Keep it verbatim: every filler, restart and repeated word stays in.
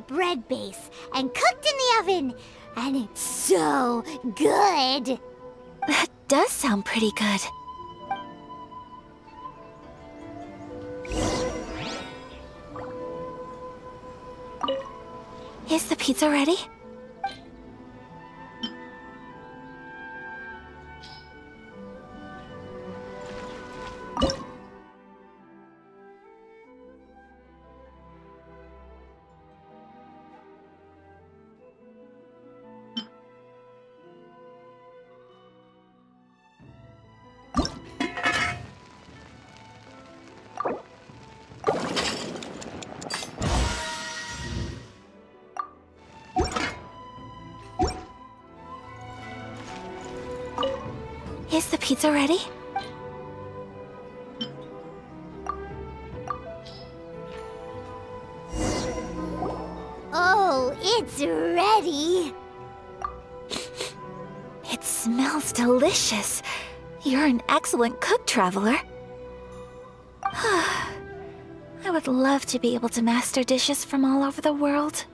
a bread base and cooked in the oven. And it's so good. That does sound pretty good. Is the pizza ready? Is the pizza ready? Oh, it's ready! It smells delicious. You're an excellent cook, traveler. I would love to be able to master dishes from all over the world.